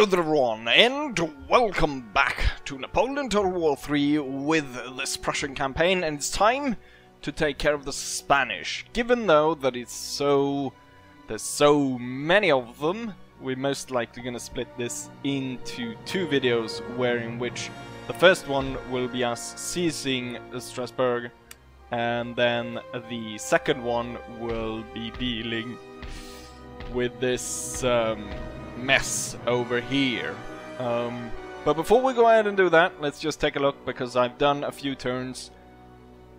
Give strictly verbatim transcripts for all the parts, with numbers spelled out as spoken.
Hello there everyone, and welcome back to Napoleon Total War three with this Prussian campaign, and it's time to take care of the Spanish. Given though that it's so... there's so many of them, we're most likely gonna split this into two videos, where in which the first one will be us seizing Strasbourg, and then the second one will be dealing with this um, mess over here. Um, but before we go ahead and do that, let's just take a look, because I've done a few turns.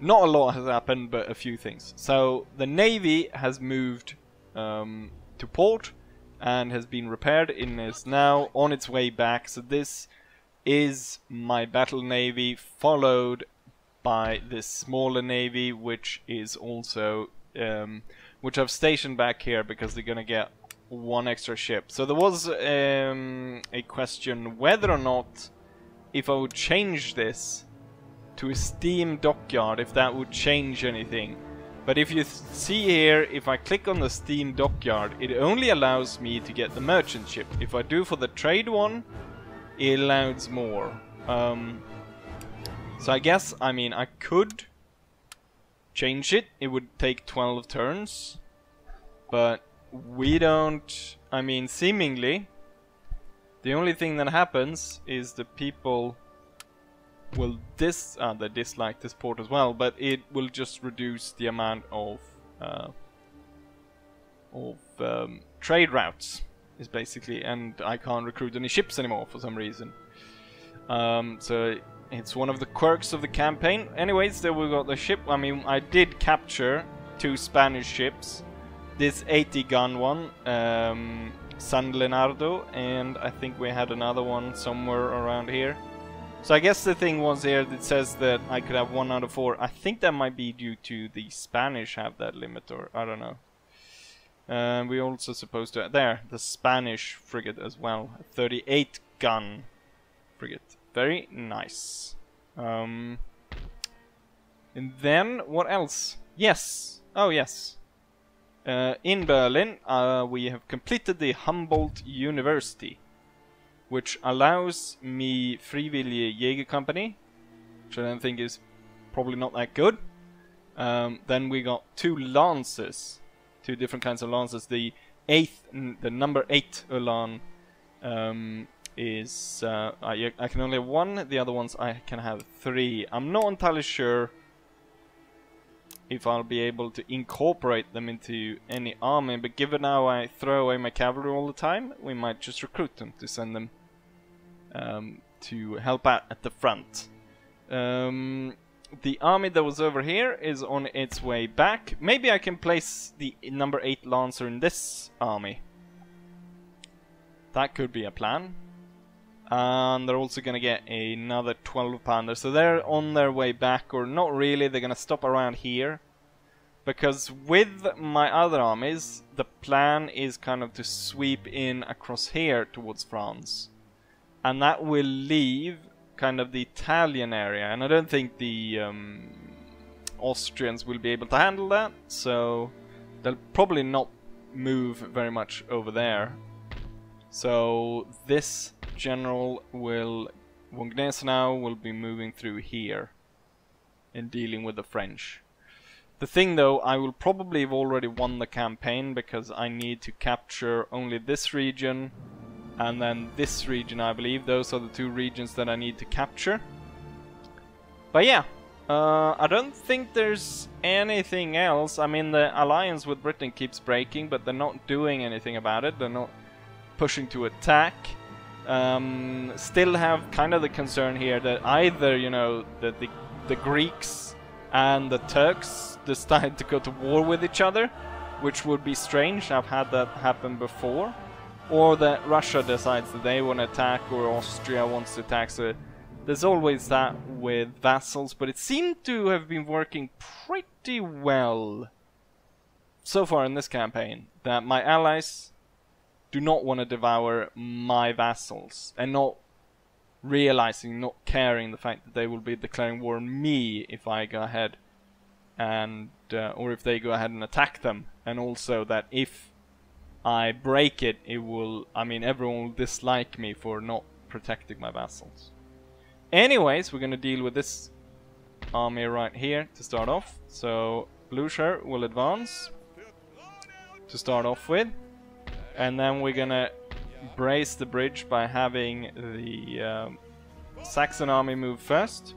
Not a lot has happened, but a few things. So the Navy has moved um, to port and has been repaired and is now on its way back. So this is my battle navy, followed by this smaller navy, which is also um, which I've stationed back here because they're gonna get one extra ship. So there was um, a question whether or not if I would change this to a steam dockyard, if that would change anything. But if you see here, if I click on the steam dockyard, it only allows me to get the merchant ship. If I do for the trade one, it allows more. Um, so I guess, I mean, I could change it. It would take twelve turns, but we don't... I mean, seemingly the only thing that happens is the people will dis... Uh, they dislike this port as well, but it will just reduce the amount of uh, of um, trade routes, is basically, and I can't recruit any ships anymore for some reason. Um, so it's one of the quirks of the campaign. Anyways, there we got the ship. I mean, I did capture two Spanish ships. This eighty gun one, um, San Leonardo, and I think we had another one somewhere around here. So I guess the thing was here that says that I could have one out of four. I think that might be due to the Spanish have that limit, or I don't know. Um, we also supposed to... there, the Spanish frigate as well. A thirty-eight gun frigate. Very nice. Um, and then, what else? Yes! Oh, yes. Uh, in Berlin, uh, we have completed the Humboldt University, which allows me Freiwillige Jäger company, which I don't think is probably not that good. Um, then we got two Lancers, two different kinds of Lancers. The eighth, the number eight Ulan um, is uh, I, I can only have one. The other ones I can have three. I'm not entirely sure if I'll be able to incorporate them into any army, but given how I throw away my cavalry all the time, we might just recruit them to send them um, to help out at the front. Um, the army that was over here is on its way back. Maybe I can place the number eight Lancer in this army. That could be a plan. And they're also going to get another twelve pounder. So they're on their way back, or not really, they're going to stop around here. Because with my other armies, the plan is kind of to sweep in across here towards France. And that will leave kind of the Italian area. And I don't think the um, Austrians will be able to handle that. So they'll probably not move very much over there. So this general will, Wongnesnau will be moving through here and dealing with the French. The thing though, I will probably have already won the campaign, because I need to capture only this region and then this region, I believe. Those are the two regions that I need to capture. But yeah, uh, I don't think there's anything else. I mean, the alliance with Britain keeps breaking, but they're not doing anything about it. They're not pushing to attack. Um, still have kind of the concern here that either, you know, that the, the Greeks and the Turks decide to go to war with each other, which would be strange. I've had that happen before. Or that Russia decides that they want to attack, or Austria wants to attack. So there's always that with vassals, but it seemed to have been working pretty well so far in this campaign, that my allies do not want to devour my vassals, and not realizing, not caring the fact that they will be declaring war on me if I go ahead and uh, or if they go ahead and attack them. And also that if I break it, it will, I mean, everyone will dislike me for not protecting my vassals. Anyways, we're gonna deal with this army right here to start off. So Blücher will advance to start off with, and then we're gonna brace the bridge by having the um, Saxon army move first.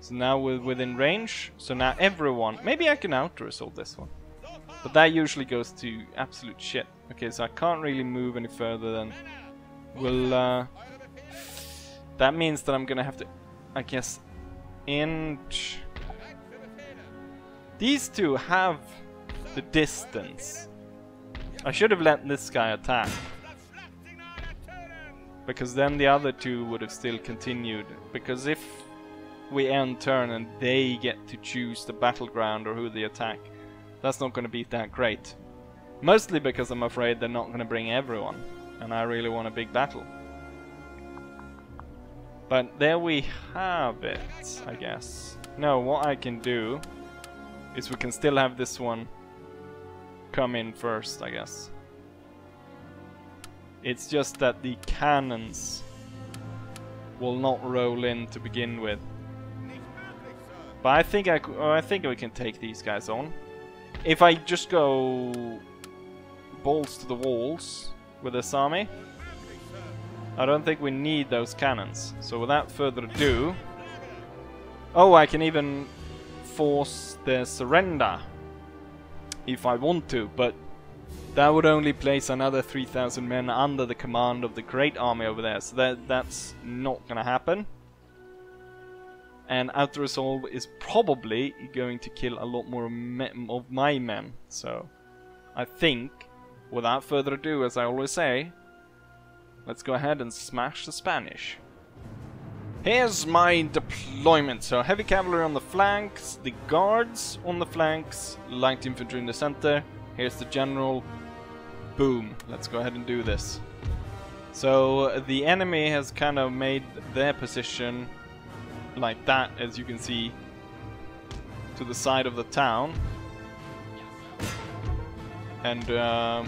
So now we're within range, so now everyone, maybe I can out-result this one. But that usually goes to absolute shit. Okay, so I can't really move any further than... Well, uh... that means that I'm gonna have to, I guess, inch... These two have the distance. I should have let this guy attack, because then the other two would have still continued. Because if we end turn and they get to choose the battleground or who they attack, that's not going to be that great. Mostly because I'm afraid they're not going to bring everyone. And I really want a big battle. But there we have it, I guess. No, what I can do is we can still have this one come in first, I guess. It's just that the cannons will not roll in to begin with. But I think, I, I think we can take these guys on. If I just go balls to the walls with this army, I don't think we need those cannons. So without further ado... Oh, I can even force their surrender if I want to, but that would only place another three thousand men under the command of the great army over there, so that, that's not gonna happen. And Outresolve is probably going to kill a lot more of my men. So, I think, without further ado, as I always say, let's go ahead and smash the Spanish. Here's my deployment. So, heavy cavalry on the flanks, the guards on the flanks, light infantry in the center. Here's the general. Boom. Let's go ahead and do this. So, the enemy has kind of made their position... like that, as you can see, to the side of the town, and uh,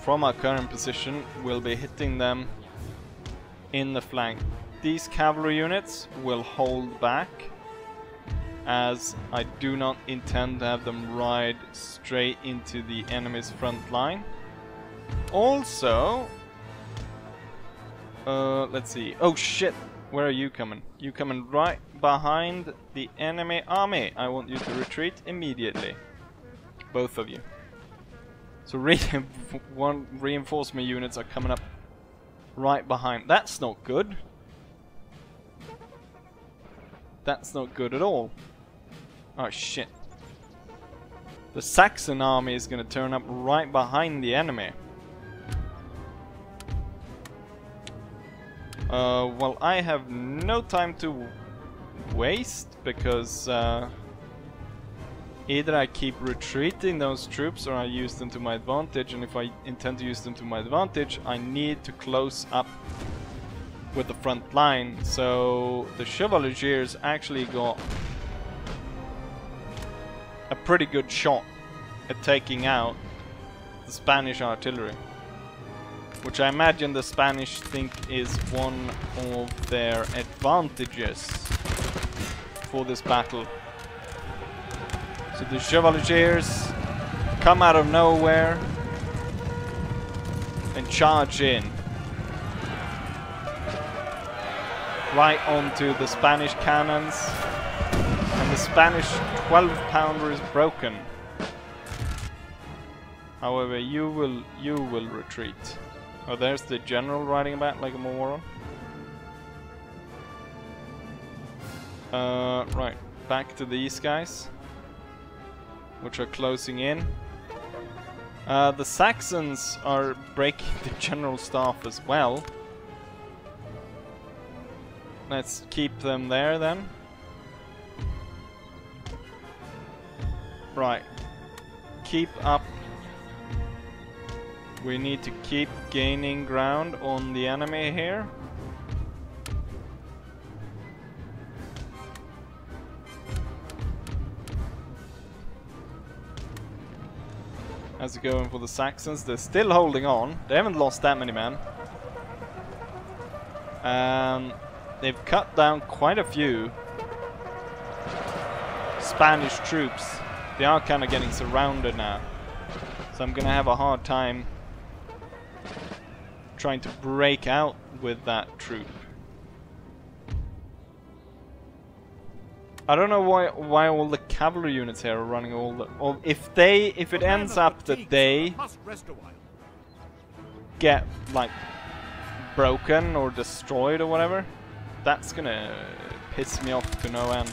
from our current position we'll be hitting them in the flank. These cavalry units will hold back, as I do not intend to have them ride straight into the enemy's front line. Also, uh, let's see, oh shit, where are you coming? You coming right behind the enemy army. I want you to retreat immediately. Both of you. So re one reinforcement units are coming up right behind. That's not good. That's not good at all. Oh shit. The Saxon army is going to turn up right behind the enemy. Uh, well, I have no time to waste, because uh, either I keep retreating those troops or I use them to my advantage, and if I intend to use them to my advantage, I need to close up with the front line. So the Chevaliers actually got a pretty good shot at taking out the Spanish artillery, which I imagine the Spanish think is one of their advantages for this battle. So the Chevaliers come out of nowhere and charge in right onto the Spanish cannons, and the Spanish twelve pounder is broken. However, you will you will retreat. Oh, there's the general riding about like a moron. Uh, right, back to these guys, which are closing in. Uh, the Saxons are breaking the general staff as well. Let's keep them there then. Right, keep up. We need to keep gaining ground on the enemy here. How's it going for the Saxons? They're still holding on. They haven't lost that many men. Um, they've cut down quite a few Spanish troops. They are kind of getting surrounded now. So I'm going to have a hard time trying to break out with that troop. I don't know why why all the cavalry units here are running all the all, if they if it ends up that they get like broken or destroyed or whatever, that's gonna piss me off to no end.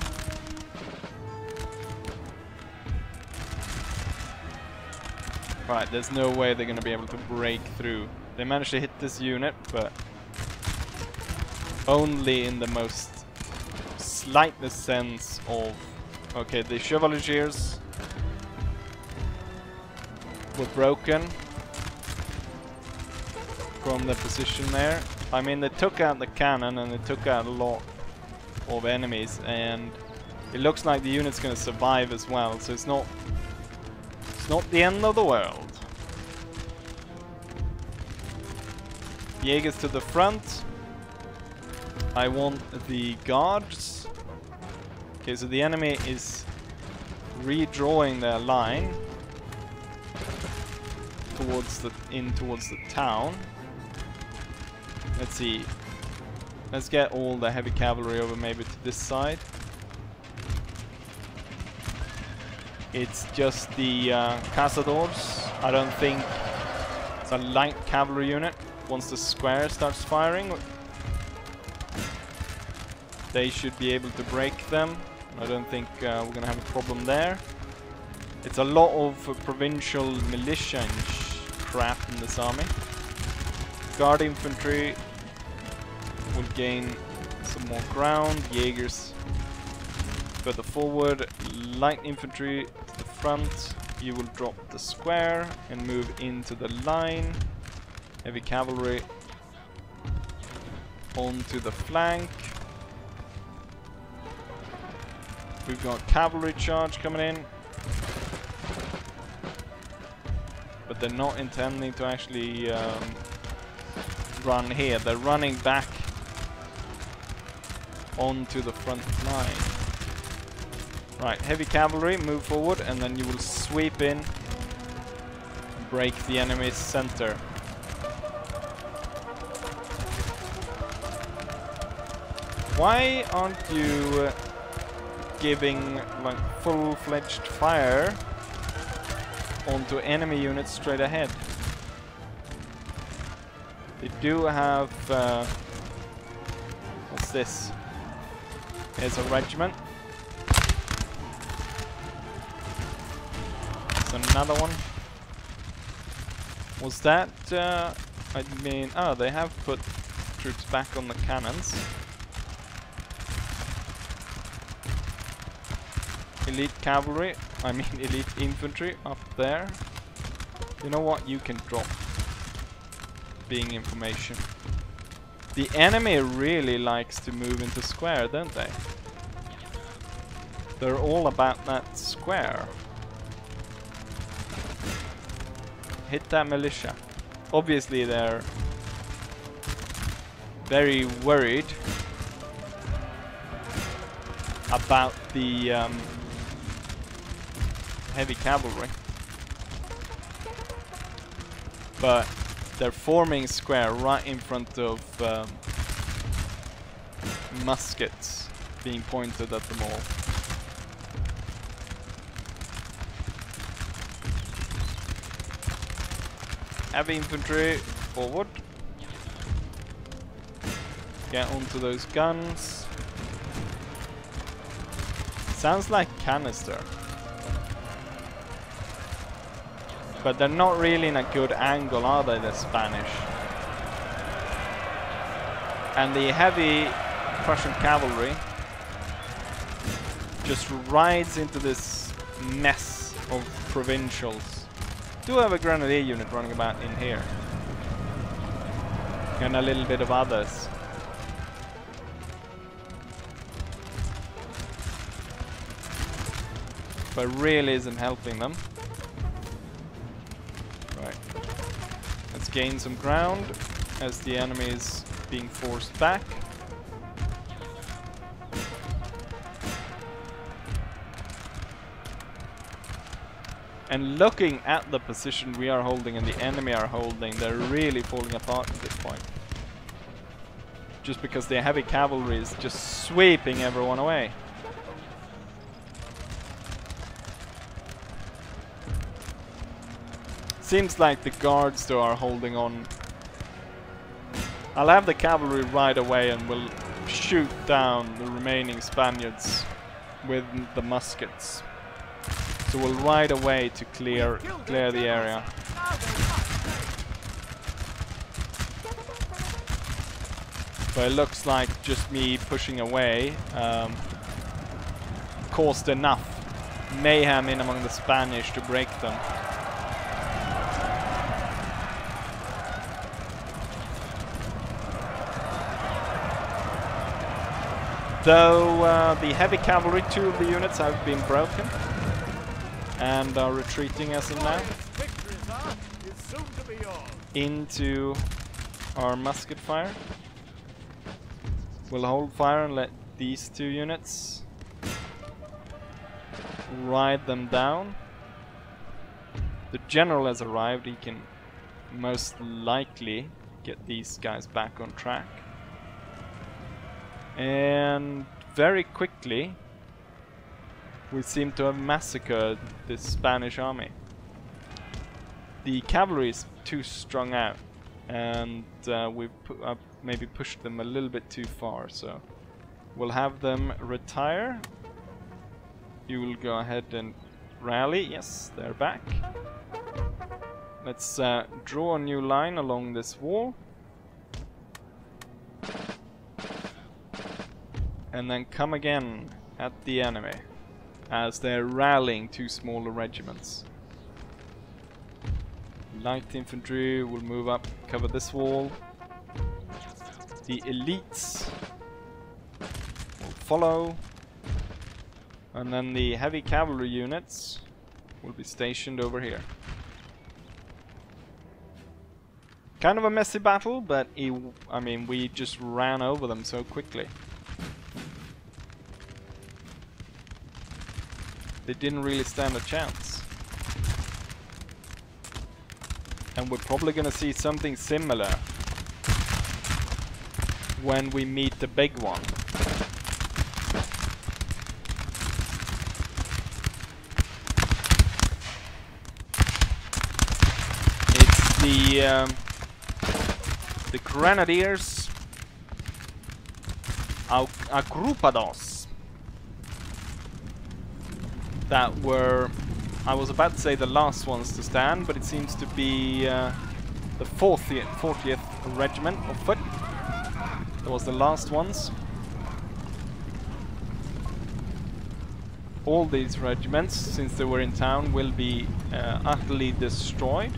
Right, there's no way they're gonna be able to break through. They managed to hit this unit, but only in the most slightest sense of... Okay, the chevaliers were broken from the position there. I mean, they took out the cannon and they took out a lot of enemies, and it looks like the unit's gonna survive as well, so it's not it's not the end of the world. Jägers to the front. I want the guards. Okay, so the enemy is redrawing their line towards the in towards the town. Let's see. Let's get all the heavy cavalry over maybe to this side. It's just the uh, Casadores. I don't think it's a light cavalry unit. Once the square starts firing, they should be able to break them. I don't think uh, we're gonna have a problem there. It's a lot of uh, provincial militia and crap in this army. Guard infantry will gain some more ground. Jägers further forward. Light infantry to the front. You will drop the square and move into the line. Heavy cavalry onto the flank. We've got cavalry charge coming in, but they're not intending to actually um, run here. They're running back onto the front line. Right, heavy cavalry, move forward, and then you will sweep in and break the enemy's center. Why aren't you uh, giving like full-fledged fire onto enemy units straight ahead? They do have... Uh, what's this? Here's a regiment. There's another one. Was that... Uh, I mean... Oh, they have put troops back on the cannons. Elite cavalry, I mean elite infantry up there. You know what? You can drop being information. The enemy really likes to move into square, don't they? They're all about that square. Hit that militia. Obviously they're very worried about the um, heavy cavalry, but they're forming square right in front of um, muskets being pointed at them all. Heavy infantry forward, get onto those guns. Sounds like canister. But they're not really in a good angle, are they, the Spanish? And the heavy Prussian cavalry just rides into this mess of provincials. Do have a grenadier unit running about in here. And a little bit of others. But really isn't helping them. gain some ground as the enemy is being forced back. And looking at the position we are holding and the enemy are holding, they're really falling apart at this point. Just because the heavy cavalry is just sweeping everyone away. Seems like the guards though are holding on. I'll have the cavalry right away and we'll shoot down the remaining Spaniards with the muskets. So we'll ride away to clear clear the area. So it looks like just me pushing away um, caused enough mayhem in among the Spanish to break them. Though uh, the heavy cavalry, two of the units have been broken. And are retreating as of now into our musket fire. We'll hold fire and let these two units ride them down. The general has arrived. He can most likely get these guys back on track. And very quickly we seem to have massacred this Spanish army. The cavalry is too strung out, and uh, we've pu uh, maybe pushed them a little bit too far, so we'll have them retire. You will go ahead and rally. Yes, they're back. Let's uh, draw a new line along this wall. And then come again at the enemy, as they're rallying two smaller regiments. Light infantry will move up, cover this wall. The elites will follow. And then the heavy cavalry units will be stationed over here. Kind of a messy battle, but it, I mean, we just ran over them so quickly. They didn't really stand a chance. And we're probably gonna see something similar when we meet the big one. It's the um, the Grenadiers Agrupados that were, I was about to say the last ones to stand, but it seems to be uh, the fortieth regiment of foot. That was the last ones. All these regiments, since they were in town, will be uh, utterly destroyed.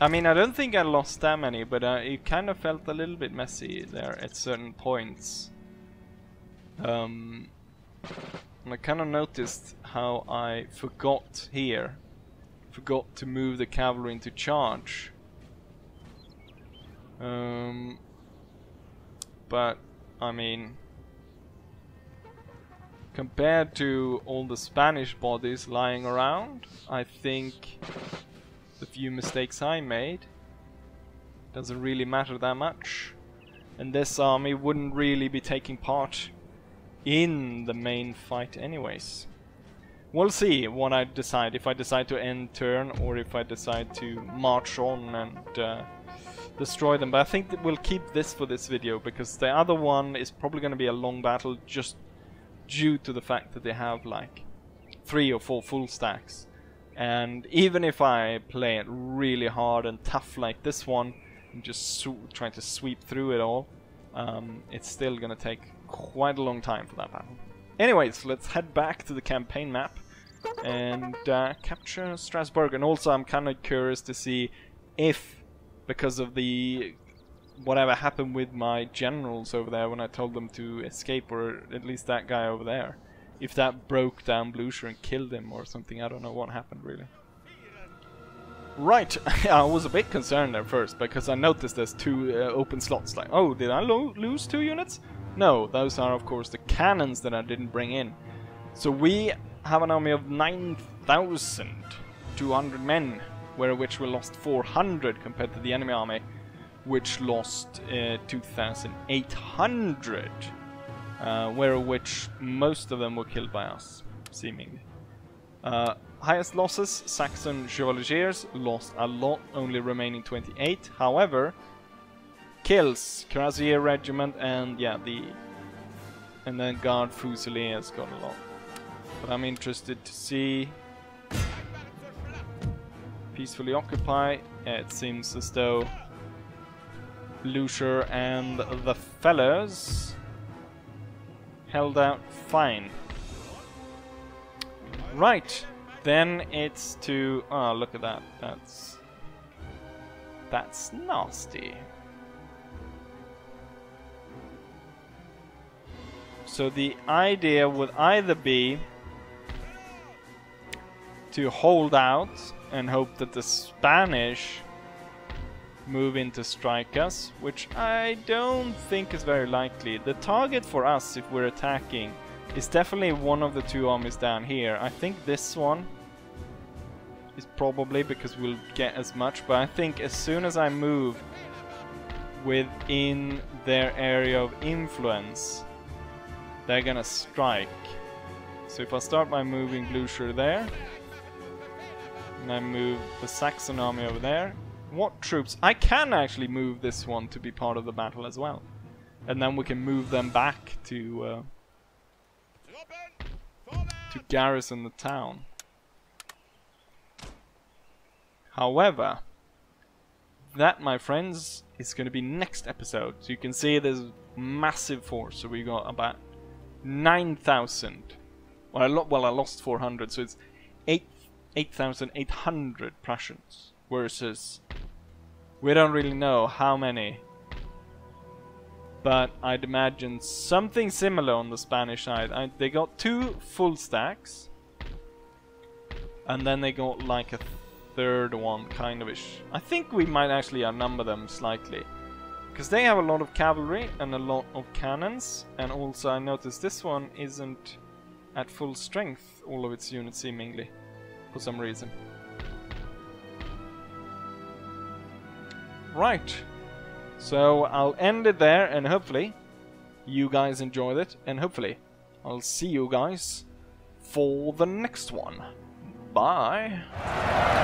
I mean, I don't think I lost that many, but uh, it kind of felt a little bit messy there at certain points. Um, and I kind of noticed how I forgot here, forgot to move the cavalry into charge. Um, but I mean, compared to all the Spanish bodies lying around, I think the few mistakes I made doesn't really matter that much, and this army wouldn't really be taking part in the main fight anyways. We'll see what I decide, if I decide to end turn or if I decide to march on and uh, destroy them. But I think that we'll keep this for this video, because the other one is probably going to be a long battle, just due to the fact that they have like three or four full stacks. And even if I play it really hard and tough like this one and just trying to sweep through it all, um, it's still going to take quite a long time for that battle. Anyways, let's head back to the campaign map and uh, capture Strasbourg. And also I'm kind of curious to see if, because of the whatever happened with my generals over there when I told them to escape, or at least that guy over there, if that broke down Blücher and killed him or something. I don't know what happened really. Right, I was a bit concerned at first, because I noticed there's two uh, open slots, like, oh, did I lo lose two units? No, those are of course the cannons that I didn't bring in. So we have an army of nine thousand two hundred men, where which we lost four hundred compared to the enemy army, which lost uh, two thousand eight hundred, uh, where which most of them were killed by us, seemingly. Uh, highest losses, Saxon Chevaliers lost a lot, only remaining twenty-eight. However, kills, Cuirassier Regiment and yeah, the and then Guard Fusiliers got a lot. But I'm interested to see. Peacefully occupy. Yeah, it seems as though Blücher and the fellas held out fine. Right, then it's to... Oh, look at that. That's... That's nasty. So the idea would either be to hold out and hope that the Spanish move in to strike us, which I don't think is very likely. The target for us, if we're attacking, it's definitely one of the two armies down here. I think this one is probably, because we'll get as much, but I think as soon as I move within their area of influence, they're gonna strike. So if I start by moving Blücher there, and I move the Saxon army over there, what troops? I can actually move this one to be part of the battle as well. And then we can move them back to... Uh, to garrison the town. However, that, my friends, is going to be next episode. So you can see there's massive force. So we got about nine thousand. Well, I lot. Well, I lost four hundred, so it's eight thousand eight hundred Prussians versus we don't really know how many. But I'd imagine something similar on the Spanish side. I, they got two full stacks. And then they got like a third one, kind of ish. I think we might actually outnumber them slightly. Because they have a lot of cavalry and a lot of cannons. And also I noticed this one isn't at full strength, all of its units seemingly. For some reason. Right. So I'll end it there, and hopefully you guys enjoyed it, and hopefully I'll see you guys for the next one. Bye!